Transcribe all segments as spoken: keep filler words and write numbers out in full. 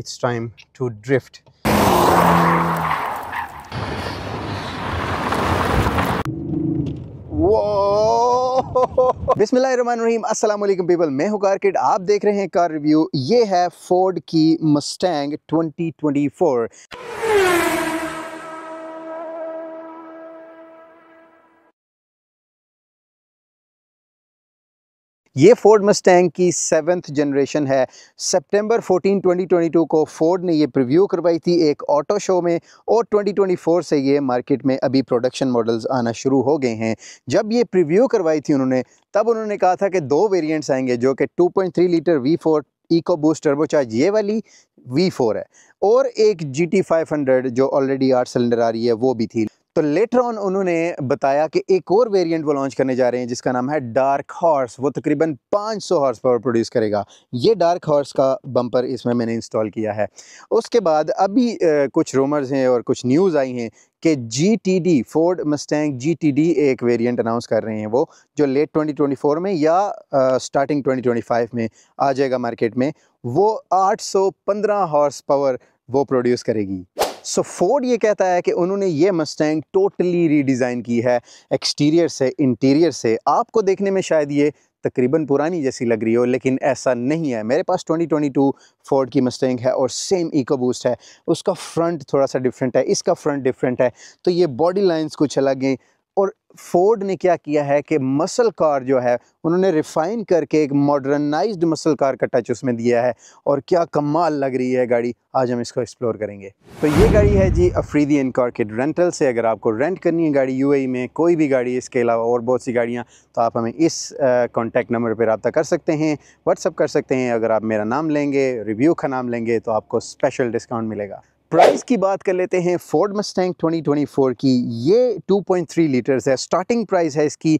It's time to drift. बिस्मिल्लाहिर्रहमानिर्रहीम, अस्सलाम वालेकुम पीपल। मैं हूं कारकिड, आप देख रहे हैं कार रिव्यू। ये है फोर्ड की मस्टैंग ट्वेंटी ट्वेंटी फोर। ये फोर्ड मस्टैंग की सेवन्थ जनरेशन है। सितंबर चौदह, ट्वेंटी ट्वेंटी टू को फोर्ड ने ये प्रीव्यू करवाई थी एक ऑटो शो में, और ट्वेंटी ट्वेंटी फोर से ये मार्केट में अभी प्रोडक्शन मॉडल्स आना शुरू हो गए हैं। जब ये प्रीव्यू करवाई थी उन्होंने, तब उन्होंने कहा था कि दो वेरिएंट्स आएंगे, जो कि two point three litre V four EcoBoost turbocharge ये वाली वी फोर है, और एक जी टी फाइव हंड्रेड जो ऑलरेडी आठ सिलेंडर आ रही है वो भी थी। तो लेटर ऑन उन्होंने बताया कि एक और वेरिएंट वो लॉन्च करने जा रहे हैं जिसका नाम है डार्क हॉर्स। वो तकरीबन पाँच सौ हॉर्स पावर प्रोड्यूस करेगा। ये डार्क हॉर्स का बम्पर इसमें मैंने इंस्टॉल किया है। उसके बाद अभी आ, कुछ रूमर्स हैं और कुछ न्यूज़ आई हैं कि G T D, Ford Mustang G T D एक वेरिएंट अनाउंस कर रहे हैं, वो जो लेट ट्वेंटी ट्वेंटी फोर में या आ, स्टार्टिंग ट्वेंटी ट्वेंटी फाइव में आ जाएगा मार्केट में। वो आठ सौ पंद्रह हॉर्स पावर वो प्रोड्यूस करेगी। सो so, फोर्ड ये कहता है कि उन्होंने ये मस्टैंग टोटली रीडिज़ाइन की है, एक्सटीरियर से इंटीरियर से। आपको देखने में शायद ये तकरीबन पुरानी जैसी लग रही हो, लेकिन ऐसा नहीं है। मेरे पास ट्वेंटी ट्वेंटी टू फोर्ड की मस्टैंग है और सेम EcoBoost है। उसका फ्रंट थोड़ा सा डिफरेंट है, इसका फ्रंट डिफरेंट है, तो ये बॉडी लाइंस कुछ अलग हैं। और फोर्ड ने क्या किया है कि मसल कार जो है उन्होंने रिफ़ाइन करके एक मॉडर्नाइज्ड मसल कार का टच उसमें दिया है, और क्या कमाल लग रही है गाड़ी। आज हम इसको एक्सप्लोर करेंगे। तो ये गाड़ी है जी अफ्रीदी एंड कार रेंटल से। अगर आपको रेंट करनी है गाड़ी यूएई में, कोई भी गाड़ी, इसके अलावा और बहुत सी गाड़ियाँ, तो आप हमें इस कॉन्टैक्ट नंबर पर रब्ता कर सकते हैं, व्हाट्सअप कर सकते हैं। अगर आप मेरा नाम लेंगे, रिव्यू का नाम लेंगे, तो आपको स्पेशल डिस्काउंट मिलेगा। प्राइस की बात कर लेते हैं Ford Mustang twenty twenty four की। ये टू पॉइंट थ्री लीटर्स है। स्टार्टिंग प्राइस है इसकी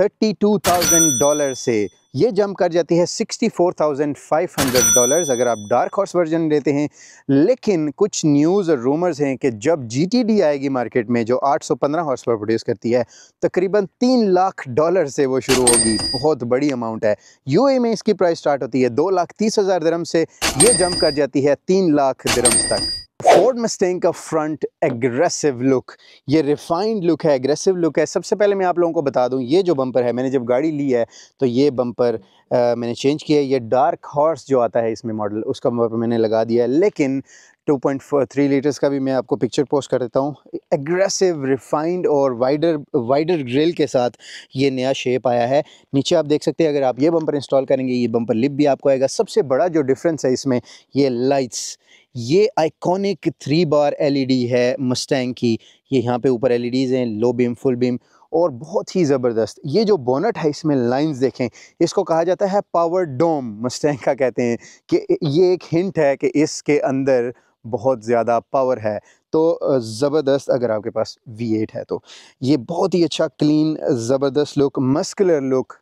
थर्टी टू थाउजेंड डॉलर से। ये जंप कर जाती है sixty four thousand five hundred dollars अगर आप डार्क हॉर्स वर्जन लेते हैं। लेकिन कुछ न्यूज़ और रूमर्स हैं कि जब जी टी डी आएगी मार्केट में, जो आठ सौ पंद्रह हॉर्स पावर प्रोड्यूस करती है, तकरीबन तीन लाख डॉलर से वो शुरू होगी। बहुत बड़ी अमाउंट है। यूएई में इसकी प्राइस स्टार्ट होती है दो लाख तीस हज़ार दिरहम से। ये जंप कर जाती है तीन लाख दिरहम तक। फोर्ड मस्टैंग का फ्रंट एग्रेसिव लुक, ये रिफाइंड लुक है, एग्रेसिव लुक है। सबसे पहले मैं आप लोगों को बता दूं, ये जो बम्पर है, मैंने जब गाड़ी ली है तो ये बम्पर आ, मैंने चेंज किया है। ये डार्क हॉर्स जो आता है इसमें मॉडल, उसका बम्पर मैंने लगा दिया है। लेकिन टू पॉइंट थ्री लीटर्स का भी मैं आपको पिक्चर पोस्ट कर देता हूँ। एग्रेसिव, रिफाइंड और वाइडर वाइडर ग्रिल के साथ ये नया शेप आया है। नीचे आप देख सकते हैं, अगर आप ये बम्पर इंस्टॉल करेंगे, ये बम्पर लिप भी आपको आएगा। सबसे बड़ा जो डिफरेंस है इसमें, ये लाइट्स, ये iconic three bar L E D है मस्टैंग की। ये यहाँ पे ऊपर एल ई डीज़ हैं, लो बीम, फुल बीम, और बहुत ही ज़बरदस्त। ये जो बोनट है इसमें लाइंस देखें, इसको कहा जाता है पावर डोम, मस्टैंग का कहते हैं। कि ये एक हिंट है कि इसके अंदर बहुत ज़्यादा पावर है। तो ज़बरदस्त, अगर आपके पास वी एट है तो ये बहुत ही अच्छा, क्लीन, ज़बरदस्त look, muscular look,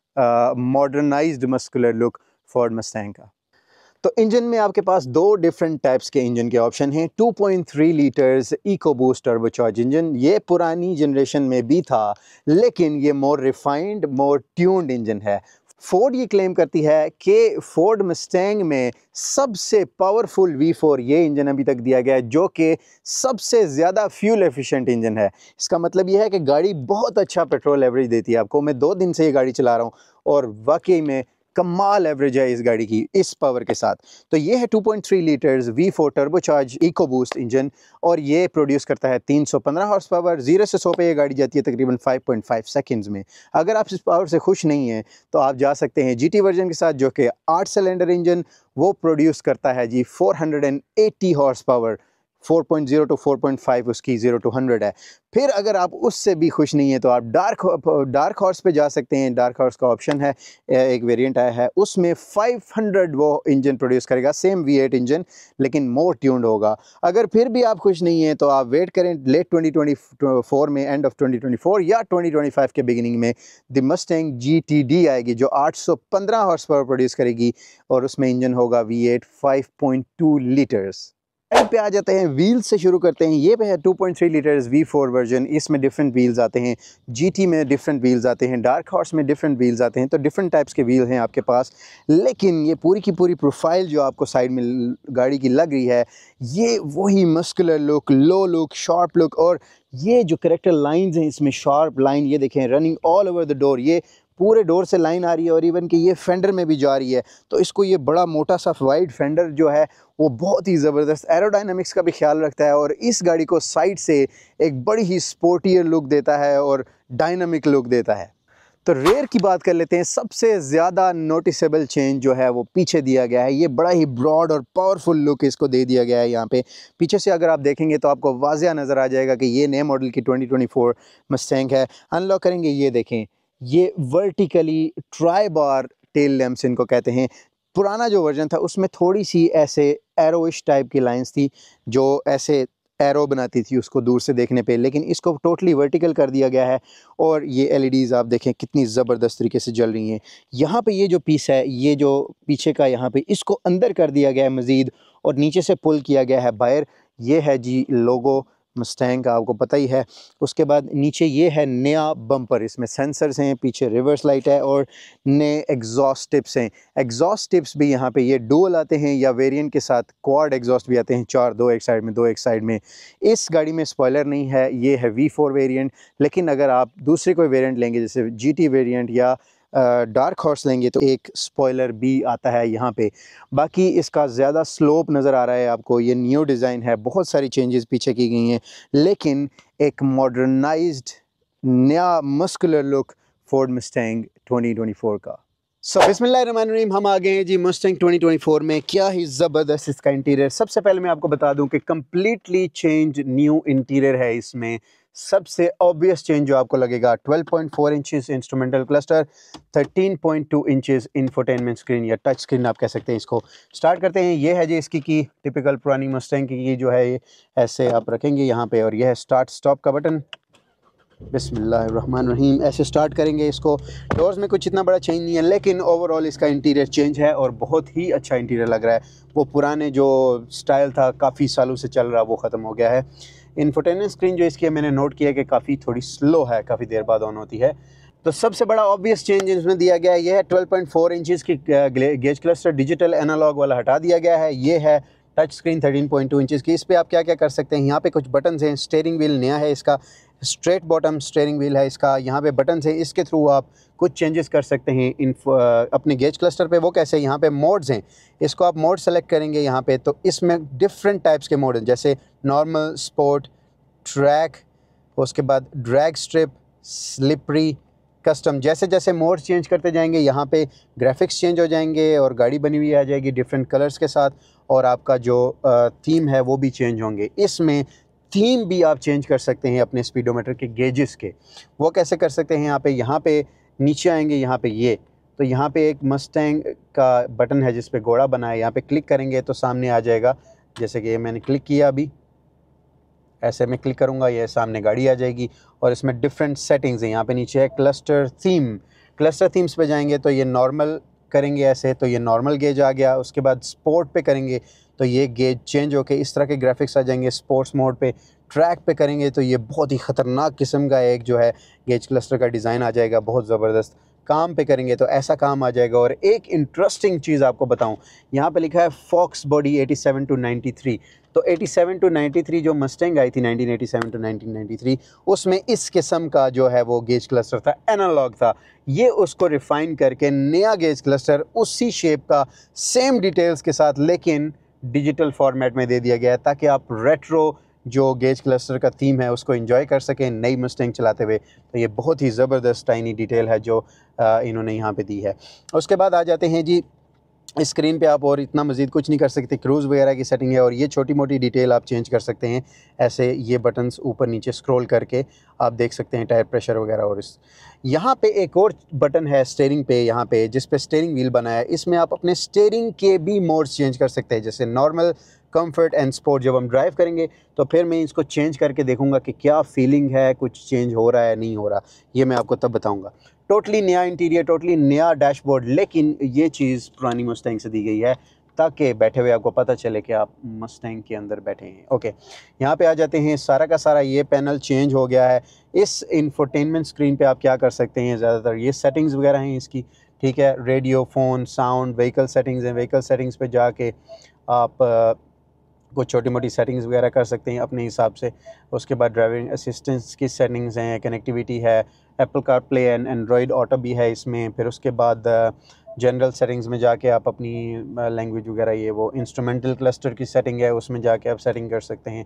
modernised muscular look Ford Mustang का। तो इंजन में आपके पास दो डिफरेंट टाइप्स के इंजन के ऑप्शन हैं। Two point three litres EcoBoost turbocharge engine, ये पुरानी जनरेशन में भी था, लेकिन ये more refined, more tuned engine है। फोर्ड ये क्लेम करती है कि फोर्ड मस्टैंग में सबसे पावरफुल वी फोर ये इंजन अभी तक दिया गया है, जो कि सबसे ज़्यादा फ्यूल एफिशिएंट इंजन है। इसका मतलब ये है कि गाड़ी बहुत अच्छा पेट्रोल एवरेज देती है आपको। मैं दो दिन से ये गाड़ी चला रहा हूँ और वाकई में कमाल एवरेज है इस गाड़ी की, इस पावर के साथ। तो ये है two point three litres V four turbocharge EcoBoost engine, और ये प्रोड्यूस करता है तीन सौ पंद्रह हॉर्स पावर। जीरो से सौ पे ये गाड़ी जाती है तकरीबन फाइव पॉइंट फाइव सेकंड्स में। अगर आप इस पावर से खुश नहीं हैं तो आप जा सकते हैं जी टी वर्जन के साथ, जो कि आठ सिलेंडर इंजन, वो प्रोड्यूस करता है जी four hundred eighty horsepower. Four point zero to four point five उसकी ज़ीरो टू हंड्रेड है। फिर अगर आप उससे भी खुश नहीं है तो आप डार्क डार्क हॉर्स पे जा सकते हैं। डार्क हॉर्स का ऑप्शन है, एक वेरिएंट आया है, उसमें फाइव हंड्रेड वो इंजन प्रोड्यूस करेगा, सेम वी एट इंजन, लेकिन मोर ट्यून्ड होगा। अगर फिर भी आप खुश नहीं हैं तो आप वेट करें, लेट ट्वेंटी ट्वेंटी फोर में, end of twenty twenty four या ट्वेंटी ट्वेंटी फाइव के बिगिनिंग में the Mustang G T D आएगी, जो आठ सौ पंद्रह हॉर्स पावर प्रोड्यूस करेगी, और उसमें इंजन होगा V eight five point two litres. Wheel पे आ जाते हैं। व्हील से शुरू करते हैं। ये है two point three litres V four version. इसमें डिफरेंट व्हील्स आते हैं, जीटी में डिफरेंट व्हील्स आते हैं, डार्क हॉर्स में डिफरेंट व्हील्स आते हैं। तो डिफरेंट टाइप्स के व्हील हैं आपके पास। लेकिन ये पूरी की पूरी प्रोफाइल जो आपको साइड में गाड़ी की लग रही है, ये वही muscular look, low look, sharp look. और ये जो करेक्टर लाइंस हैं, इसमें शार्प लाइन ये देखें running all over the door, ये पूरे डोर से लाइन आ रही है। और इवन कि ये फेंडर में भी जा रही है। तो इसको ये बड़ा मोटा सा वाइड फेंडर जो है वो बहुत ही ज़बरदस्त एरोडायनेमिक्स का भी ख्याल रखता है और इस गाड़ी को साइड से एक बड़ी ही स्पोर्टियर लुक देता है और डायनामिक लुक देता है। तो रेयर की बात कर लेते हैं। सबसे ज़्यादा नोटिसेबल चेंज जो है वो पीछे दिया गया है। ये बड़ा ही ब्रॉड और पावरफुल लुक इसको दे दिया गया है। यहाँ पे पीछे से अगर आप देखेंगे तो आपको वाज़िया नज़र आ जाएगा कि ये नए मॉडल की ट्वेंटी ट्वेंटी फोर मस्टैंग है। अनलॉक करेंगे, ये देखें, ये vertically tri bar tail lamps इनको कहते हैं। पुराना जो वर्जन था उसमें थोड़ी सी ऐसे एरोइश टाइप की लाइंस थी जो ऐसे एरो बनाती थी उसको दूर से देखने पे, लेकिन इसको टोटली वर्टिकल कर दिया गया है। और ये एलईडीज़ आप देखें कितनी ज़बरदस्त तरीके से जल रही हैं। यहाँ पे ये जो पीस है, ये जो पीछे का यहाँ पे इसको अंदर कर दिया गया है मज़ीद और नीचे से पुल किया गया है बाहर। ये है जी लोगो मस्टैंग का, आपको पता ही है। उसके बाद नीचे ये है नया बम्पर, इसमें सेंसर्स हैं, पीछे रिवर्स लाइट है और नए एग्जॉस्ट टिप्स हैं। एग्जॉस्ट टिप्स भी यहाँ पे ये डुअल आते हैं या वेरिएंट के साथ क्वाड एग्जॉस्ट भी आते हैं, चार, दो एक साइड में, दो एक साइड में। इस गाड़ी में स्पॉइलर नहीं है, ये है वी फोर वेरियंट। लेकिन अगर आप दूसरे कोई वेरियंट लेंगे जैसे जी टी वेरियंट या डार्क हॉर्स लेंगे तो एक स्पॉइलर भी आता है यहाँ पे। बाकी इसका ज़्यादा स्लोप नज़र आ रहा है आपको, ये न्यू डिज़ाइन है, बहुत सारी चेंजेस पीछे की गई हैं। लेकिन एक मॉडर्नाइज्ड नया muscular look Ford Mustang twenty twenty four का। सो बिस्मिल्लाहिर्रहमानिर्रहीम, हम आ गए हैं जी मस्टैंग ट्वेंटी ट्वेंटी फोर में। क्या ही ज़बरदस्त इसका इंटीरियर। सबसे पहले मैं आपको बता दूं कि कम्प्लीटली चेंज न्यू इंटीरियर है इसमें। सबसे ऑब्वियस चेंज जो आपको लगेगा, twelve point four inches instrumental cluster, thirteen point two inches infotainment screen या टच स्क्रीन आप कह सकते हैं इसको। स्टार्ट करते हैं। ये है जी इसकी की, टिपिकल पुरानी मस्टैंग की की जो है, ये ऐसे आप रखेंगे यहाँ पे और यह है स्टार्ट स्टॉप का बटन। बिस्मिल्लाहिर्रहमानिर्रहीम, ऐसे स्टार्ट करेंगे इसको। डोर्स में कुछ इतना बड़ा चेंज नहीं है, लेकिन ओवरऑल इसका इंटीरियर चेंज है और बहुत ही अच्छा इंटीरियर लग रहा है। वो पुराने जो स्टाइल था काफ़ी सालों से चल रहा, वो ख़त्म हो गया है। इन्फोटेनमेंट स्क्रीन जो इसकी है, मैंने नोट किया कि काफ़ी थोड़ी स्लो है, काफ़ी देर बाद ऑन होती है। तो सबसे बड़ा ऑब्वियस चेंज इसमें दिया गया है, यह है ट्वेल्व पॉइंट फोर इंचेस की गेज क्लस्टर, डिजिटल एनालॉग वाला हटा दिया गया है। ये है touch screen thirteen point two inches की। इस पर आप क्या क्या कर सकते हैं, यहाँ पे कुछ बटन्स हैं। स्टेयरिंग व्हील नया है इसका, स्ट्रेट बॉटम स्टेयरिंग व्हील है इसका, यहाँ पे बटन्स हैं, इसके थ्रू आप कुछ चेंजेस कर सकते हैं इन अपने गेज क्लस्टर पे। वो कैसे, यहाँ पे मोड्स हैं, इसको आप मोड सेलेक्ट करेंगे यहाँ पे तो इसमें डिफरेंट टाइप्स के मोड हैं, जैसे नॉर्मल, स्पोर्ट, ट्रैक, उसके बाद ड्रैग स्ट्रिप, स्लिपरी, कस्टम। जैसे जैसे मोड चेंज करते जाएंगे यहाँ पे ग्राफिक्स चेंज हो जाएंगे और गाड़ी बनी हुई आ जाएगी डिफरेंट कलर्स के साथ और आपका जो थीम है वो भी चेंज होंगे। इसमें थीम भी आप चेंज कर सकते हैं अपने स्पीडोमीटर के गेजेस के। वो कैसे कर सकते हैं, यहाँ पे यहाँ पे नीचे आएंगे, यहाँ पे ये तो यहाँ पे एक मस्टैंग का बटन है जिस पे घोड़ा बना है, यहाँ पे क्लिक करेंगे तो सामने आ जाएगा, जैसे कि ये मैंने क्लिक किया, अभी ऐसे मैं क्लिक करूँगा, ये सामने गाड़ी आ जाएगी। और इसमें डिफरेंट सेटिंग्स हैं, यहाँ पे नीचे है क्लस्टर थीम। क्लस्टर थीम्स पे जाएंगे तो ये नॉर्मल करेंगे ऐसे तो ये नॉर्मल गेज आ गया। उसके बाद स्पोर्ट पे करेंगे तो ये गेज चेंज होके इस तरह के ग्राफिक्स आ जाएंगे स्पोर्ट्स मोड पे। ट्रैक पे करेंगे तो ये बहुत ही ख़तरनाक किस्म का एक जो है गेज क्लस्टर का डिज़ाइन आ जाएगा, बहुत ज़बरदस्त। काम पे करेंगे तो ऐसा काम आ जाएगा। और एक इंटरेस्टिंग चीज़ आपको बताऊं, यहाँ पे लिखा है fox body eighty seven to ninety three. तो eighty seven to ninety three जो मस्टैंग आई थी nineteen eighty seven to nineteen ninety three, उसमें इस किस्म का जो है वो गेज क्लस्टर था, एनालॉग था। ये उसको रिफ़ाइन करके नया गेज क्लस्टर उसी शेप का, सेम डिटेल्स के साथ, लेकिन डिजिटल फॉर्मेट में दे दिया गया है ताकि आप रेट्रो जो गेज क्लस्टर का थीम है उसको एंजॉय कर सकें नई मस्टैंग चलाते हुए। तो ये बहुत ही ज़बरदस्त टाइनी डिटेल है जो इन्होंने यहाँ पे दी है। उसके बाद आ जाते हैं जी स्क्रीन पे, आप और इतना मज़ीद कुछ नहीं कर सकते, क्रूज़ वगैरह की सेटिंग है और ये छोटी मोटी डिटेल आप चेंज कर सकते हैं ऐसे, ये बटन्स ऊपर नीचे स्क्रॉल करके आप देख सकते हैं, टायर प्रेशर वगैरह। और इस यहाँ पे एक और बटन है स्टेयरिंग पे, यहाँ पे जिस पे स्टेयरिंग व्हील बना है, इसमें आप अपने स्टेयरिंग के भी मोड्स चेंज कर सकते हैं, जैसे नॉर्मल, कंफर्ट एंड स्पोर्ट। जब हम ड्राइव करेंगे तो फिर मैं इसको चेंज करके देखूंगा कि क्या फीलिंग है, कुछ चेंज हो रहा है नहीं हो रहा, ये मैं आपको तब बताऊंगा। टोटली नया इंटीरियर, टोटली नया डैशबोर्ड, लेकिन ये चीज़ पुरानी मस्टैंग से दी गई है। ताकि बैठे हुए आपको पता चले कि आप मस्टैंग के अंदर बैठे हैं। ओके, यहाँ पे आ जाते हैं। सारा का सारा ये पैनल चेंज हो गया है। इस इंफोटेनमेंट स्क्रीन पे आप क्या कर सकते हैं, ज़्यादातर ये सेटिंग्स वगैरह हैं इसकी, ठीक है। Radio, phone, sound, vehicle settings हैं। व्हीकल सेटिंग्स पे जाके आप कुछ छोटी मोटी सेटिंग्स वगैरह कर सकते हैं अपने हिसाब से। उसके बाद ड्राइविंग असिस्टेंस की सेटिंग्स हैं, कनेक्टिविटी है, Apple CarPlay and Android Auto भी है इसमें। फिर उसके बाद जनरल सेटिंग्स में जाके आप अपनी लैंग्वेज वगैरह, ये वो इंस्ट्रूमेंटल क्लस्टर की सेटिंग है, उसमें जाके आप सेटिंग कर सकते हैं।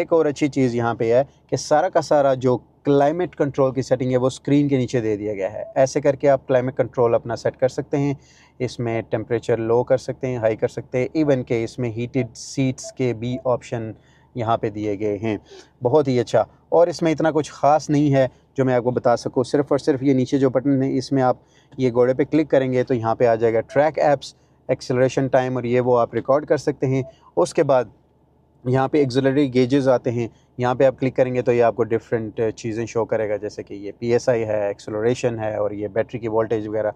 एक और अच्छी चीज़ यहाँ पे है कि सारा का सारा जो क्लाइमेट कंट्रोल की सेटिंग है वो स्क्रीन के नीचे दे दिया गया है। ऐसे करके आप क्लाइमेट कंट्रोल अपना सेट कर सकते हैं। इसमें टेम्परेचर लो कर सकते हैं, हाई कर सकते हैं, इवन के इसमें हीटेड सीट्स के भी ऑप्शन यहाँ पे दिए गए हैं। बहुत ही अच्छा। और इसमें इतना कुछ ख़ास नहीं है जो मैं आपको बता सकूँ। सिर्फ़ और सिर्फ ये नीचे जो बटन है, इसमें आप ये घोड़े पे क्लिक करेंगे तो यहाँ पे आ जाएगा ट्रैक एप्स, एक्सेलरेशन टाइम, और ये वो आप रिकॉर्ड कर सकते हैं। उसके बाद यहाँ पे एक्सिलरी गेजेस आते हैं, यहाँ पे आप क्लिक करेंगे तो ये आपको डिफरेंट चीज़ें शो करेगा, जैसे कि ये पी एस आई है, एक्सेलरेशन है, और ये बैटरी की वोल्टेज वगैरह।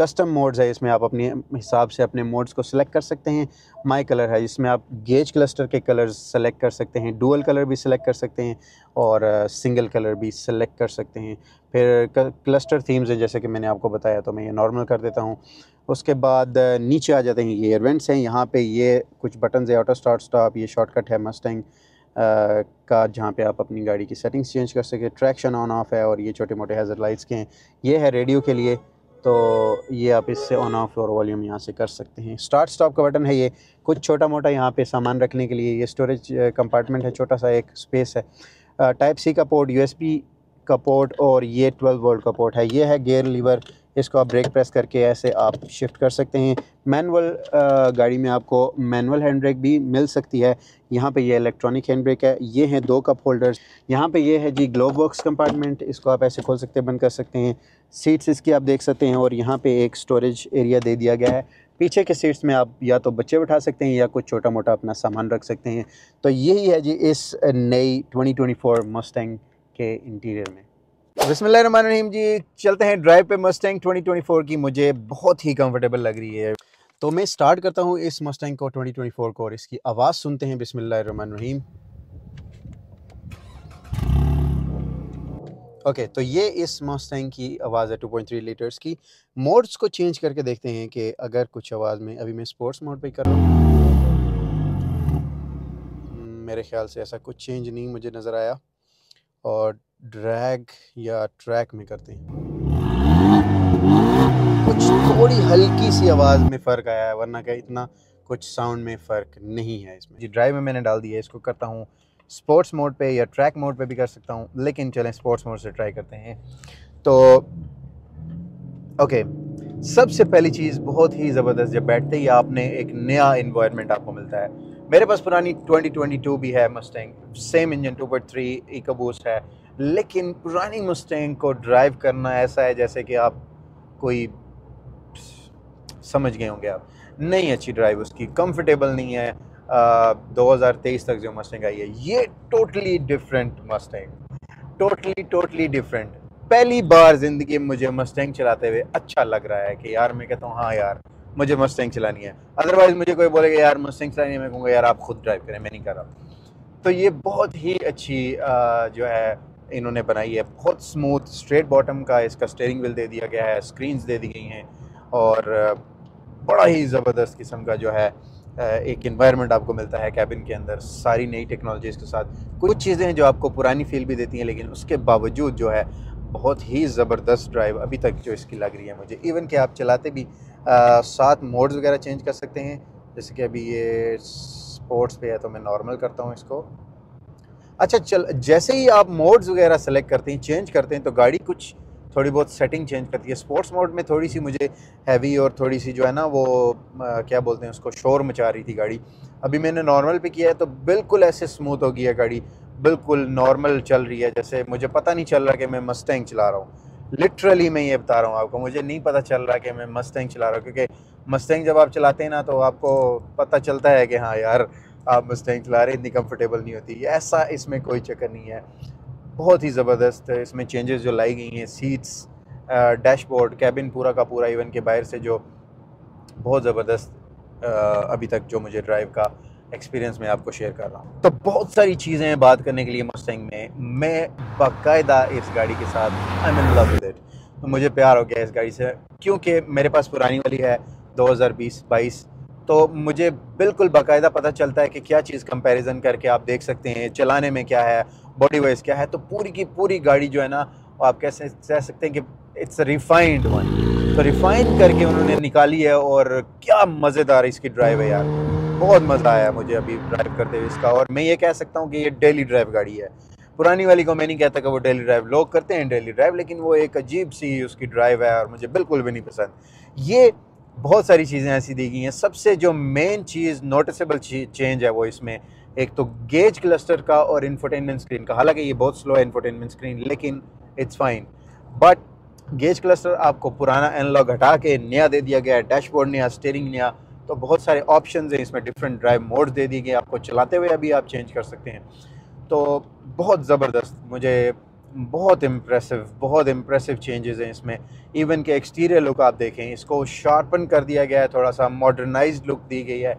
कस्टम मोड्स है, इसमें आप अपने हिसाब से अपने मोड्स को सिलेक्ट कर सकते हैं। माय कलर है, इसमें आप गेज क्लस्टर के कलर्स सेलेक्ट कर सकते हैं, डुअल कलर भी सिलेक्ट कर सकते हैं और सिंगल कलर भी सिलेक्ट कर सकते हैं। फिर क्लस्टर थीम्स हैं, जैसे कि मैंने आपको बताया, तो मैं ये नॉर्मल कर देता हूँ। उसके बाद नीचे आ जाते हैं ये इवेंट्स हैं। यहाँ पर ये कुछ बटन्स है, ऑटो स्टार्ट स्टॉप, ये शॉर्टकट है मस्टैंग का, जहाँ पे आप अपनी गाड़ी की सेटिंग्स चेंज कर सकें। ट्रैक्शन ऑन ऑफ है, और ये छोटे मोटे हैज़र लाइट्स के हैं। ये है रेडियो के लिए, तो ये आप इससे ऑन ऑफ और वॉल्यूम यहाँ से कर सकते हैं। स्टार्ट स्टॉप का बटन है, ये कुछ छोटा मोटा यहाँ पे सामान रखने के लिए। ये स्टोरेज कंपार्टमेंट है, छोटा सा एक स्पेस है। टाइप सी का पोर्ट, यूएसबी का पोर्ट, और ये ट्वेल्व वोल्ट का पोर्ट है। ये है गियर लीवर, इसको आप ब्रेक प्रेस करके ऐसे आप शिफ्ट कर सकते हैं। मैनुअल गाड़ी में आपको मैनुअल हैंड ब्रेक भी मिल सकती है। यहाँ पे ये इलेक्ट्रॉनिक हैंड ब्रेक है। ये हैं दो कप होल्डर्स। यहाँ पे ये है जी ग्लोव बॉक्स कंपार्टमेंट, इसको आप ऐसे खोल सकते हैं, बंद कर सकते हैं। सीट्स इसकी आप देख सकते हैं, और यहाँ पे एक स्टोरेज एरिया दे दिया गया है। पीछे के सीट्स में आप या तो बच्चे बैठा सकते हैं या कुछ छोटा मोटा अपना सामान रख सकते हैं। तो यही है जी इस नई ट्वेंटी ट्वेंटी फोर मस्टैंग के इंटीरियर में। बिस्मिल्लाहिर्रहमानिर्रहीम जी, चलते हैं ड्राइव पे। मस्टैंग ट्वेंटी ट्वेंटी फोर की मुझे बहुत ही कंफर्टेबल लग रही है, तो मैं स्टार्ट करता हूँ इस मस्टैंग को ट्वेंटी ट्वेंटी फोर को, और इसकी आवाज़ सुनते हैं। बिस्मिल्लाहिर्रहमानिर्रहीम। ओके, तो ये इस मस्टैंग की आवाज़ है टू पॉइंट थ्री लीटर्स की। मोड्स को चेंज करके देखते हैं कि अगर कुछ आवाज़ में, अभी मैं स्पोर्ट्स मोड पर कर रहा हूँ, मेरे ख्याल से ऐसा कुछ चेंज नहीं मुझे नज़र आया। और ड्रैग या ट्रैक में करते हैं, कुछ थोड़ी हल्की सी आवाज़ में फ़र्क आया है, वरना क्या इतना कुछ साउंड में फ़र्क नहीं है इसमें जी। ड्राइव में मैंने डाल दिया, इसको करता हूँ स्पोर्ट्स मोड पे या ट्रैक मोड पे भी कर सकता हूँ, लेकिन चलें स्पोर्ट्स मोड से ट्राई करते हैं। तो ओके, सबसे पहली चीज़ बहुत ही ज़बरदस्त, जब बैठते ही आपने एक नया इन्वायरमेंट आपको मिलता है। मेरे पास पुरानी ट्वेंटी ट्वेंटी टू भी है Mustang, same engine two point three EcoBoost है, लेकिन पुरानी मस्टैंग को ड्राइव करना ऐसा है जैसे कि आप कोई समझ गए होंगे आप, नहीं अच्छी ड्राइव उसकी, कंफर्टेबल नहीं है। आ, दो हज़ार तेईस तक जो मस्टैंग आई है, ये totally different Mustang, totally totally different. पहली बार ज़िंदगी में मुझे मस्टैंग चलाते हुए अच्छा लग रहा है कि यार, मैं कहता हूँ हाँ यार मुझे मस्टैंग चलानी है। अदरवाइज़ मुझे कोई बोलेगा यार मस्टैंग चलानी है, मैं कहूँगा यार आप खुद ड्राइव करें, मैं नहीं कर रहा। तो ये बहुत ही अच्छी आ, जो है इन्होंने बनाई है, बहुत स्मूथ स्ट्रेट बॉटम का इसका स्टीयरिंग व्हील दे दिया गया है, स्क्रीन्स दे दी गई हैं, और बड़ा ही ज़बरदस्त किस्म का जो है एक एनवायरनमेंट आपको मिलता है कैबिन के अंदर, सारी नई टेक्नोलॉजीज़ के साथ। कुछ चीज़ें हैं जो आपको पुरानी फील भी देती हैं, लेकिन उसके बावजूद जो है बहुत ही ज़बरदस्त ड्राइव अभी तक जो इसकी लग रही है मुझे। इवन कि आप चलाते भी आ, साथ मोड्स वगैरह चेंज कर सकते हैं, जैसे कि अभी ये स्पोर्ट्स पे है तो मैं नॉर्मल करता हूँ इसको। अच्छा, चल जैसे ही आप मोड्स वगैरह सेलेक्ट करते हैं, चेंज करते हैं, तो गाड़ी कुछ थोड़ी बहुत सेटिंग चेंज करती है। स्पोर्ट्स मोड में थोड़ी सी मुझे हैवी और थोड़ी सी जो है ना वो आ, क्या बोलते हैं उसको, शोर मचा रही थी गाड़ी। अभी मैंने नॉर्मल पे किया है तो बिल्कुल ऐसे स्मूथ हो गई है गाड़ी, बिल्कुल नॉर्मल चल रही है, जैसे मुझे पता नहीं चल रहा कि मैं मस्टैंग चला रहा हूँ। लिटरली मैं ये बता रहा हूँ आपको, मुझे नहीं पता चल रहा कि मैं मस्टैंग चला रहा हूँ, क्योंकि मस्टैंग जब आप चलाते हैं ना तो आपको पता चलता है कि हाँ यार आप मस्टैंग चला रहे, इतनी कंफर्टेबल नहीं होती, ऐसा इसमें कोई चक्कर नहीं है। बहुत ही ज़बरदस्त इसमें चेंजेस जो लाई गई हैं, सीट्स, डैशबोर्ड, कैबिन पूरा का पूरा, इवन के बाहर से जो बहुत ज़बरदस्त अभी तक जो मुझे ड्राइव का एक्सपीरियंस मैं आपको शेयर कर रहा हूँ। तो बहुत सारी चीज़ें हैं बात करने के लिए मस्टैंग में। मैं बाकायदा इस गाड़ी के साथ I am in love with it, तो मुझे प्यार हो गया इस गाड़ी से। क्योंकि मेरे पास पुरानी वाली है दो हज़ार बीस बाईस, तो मुझे बिल्कुल बाकायदा पता चलता है कि क्या चीज़ कंपैरिजन करके आप देख सकते हैं, चलाने में क्या है, बॉडी वाइज क्या है। तो पूरी की पूरी गाड़ी जो है ना, आप कैसे कह सकते हैं कि इट्स रिफाइंड वन। तो रिफाइन करके उन्होंने निकाली है और क्या मज़ेदार इसकी ड्राइव है यार, बहुत मज़ा आया मुझे अभी ड्राइव करते हुए इसका। और मैं ये कह सकता हूँ कि ये डेली ड्राइव गाड़ी है। पुरानी वाली को मैं नहीं कहता कि वो डेली ड्राइव, लोग करते हैं डेली ड्राइव, लेकिन वो एक अजीब सी उसकी ड्राइव है और मुझे बिल्कुल भी नहीं पसंद। ये बहुत सारी चीज़ें ऐसी दी गई हैं। सबसे जो मेन चीज़ नोटिसेबल चेंज है वो इसमें एक तो गेज क्लस्टर का और इंफोटेनमेंट स्क्रीन का। हालांकि ये बहुत स्लो है इंफोटेनमेंट स्क्रीन, लेकिन it's fine. But gauge cluster आपको पुराना एनालॉग हटा के नया दे दिया गया है, डैशबोर्ड नया, स्टीयरिंग नया। तो बहुत सारे ऑप्शंस हैं इसमें, डिफरेंट ड्राइव मोड्स दे दिए गए, आपको चलाते हुए अभी आप चेंज कर सकते हैं। तो बहुत ज़बरदस्त, मुझे बहुत इम्प्रेसिव बहुत इम्प्रेसिव चेंजेस हैं इसमें। इवन के एक्सटीरियर लुक आप देखें, इसको शार्पन कर दिया गया है, थोड़ा सा मॉडर्नाइज्ड लुक दी गई है।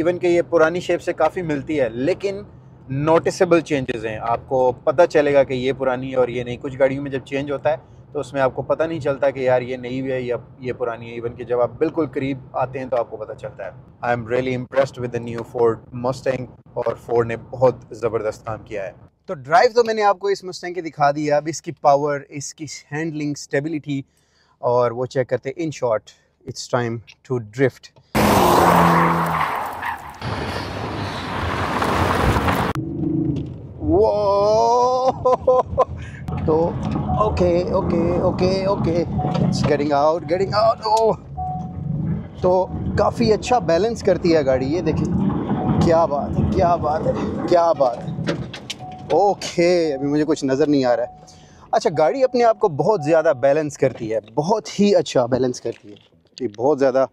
इवन के ये पुरानी शेप से काफ़ी मिलती है, लेकिन नोटिसेबल चेंजेस हैं। आपको पता चलेगा कि ये पुरानी है और ये नहीं। कुछ गाड़ियों में जब चेंज होता है तो उसमें आपको पता नहीं चलता कि यार ये नई है या ये पुरानी है। इवन के जब आप बिल्कुल करीब आते हैं तो आपको पता चलता है। I am really impressed with the new Ford Mustang, और फोर्ड ने बहुत ज़बरदस्त काम किया है। तो ड्राइव तो मैंने आपको इस मस्टैंग की दिखा दी। अब इसकी पावर, इसकी हैंडलिंग, स्टेबिलिटी और वो चेक करते हैं। In short, it's time to drift. वो तो okay okay okay okay it's getting out getting out oh तो काफ़ी अच्छा बैलेंस करती है गाड़ी। ये देखिए, क्या बात है क्या बात है क्या बात है। ओके okay, अभी मुझे कुछ नज़र नहीं आ रहा है। अच्छा, गाड़ी अपने आप को बहुत ज़्यादा बैलेंस करती है, बहुत ही अच्छा बैलेंस करती है ये बहुत ज़्यादा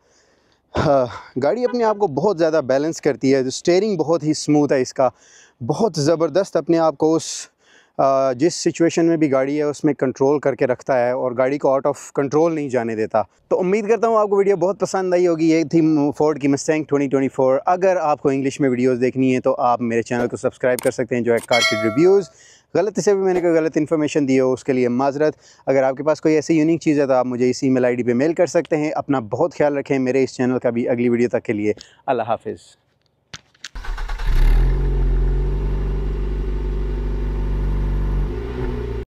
गाड़ी अपने आप को बहुत ज़्यादा बैलेंस करती है। स्टीयरिंग बहुत ही स्मूथ है इसका, बहुत ज़बरदस्त अपने आप को उस आ, जिस सिचुएशन में भी गाड़ी है उसमें कंट्रोल करके रखता है और गाड़ी को आउट ऑफ कंट्रोल नहीं जाने देता। तो उम्मीद करता हूँ आपको वीडियो बहुत पसंद आई होगी। ये थी फोर्ड की मस्टैंग ट्वेंटी ट्वेंटी फोर। अगर आपको इंग्लिश में वीडियोस देखनी है तो आप मेरे चैनल को सब्सक्राइब कर सकते हैं, जो है कार की रिव्यूज़। गलती से भी मैंने कोई गलत इन्फॉर्मेशन दी हो उसके लिए माजरत। अगर आपके पास कोई ऐसी यूनिक चीज़ है तो आप मुझे इसी मेल आई डी पर मेल कर सकते हैं। अपना बहुत ख्याल रखें। मेरे इस चैनल का भी अगली वीडियो तक के लिए अल्लाह हाफिज़।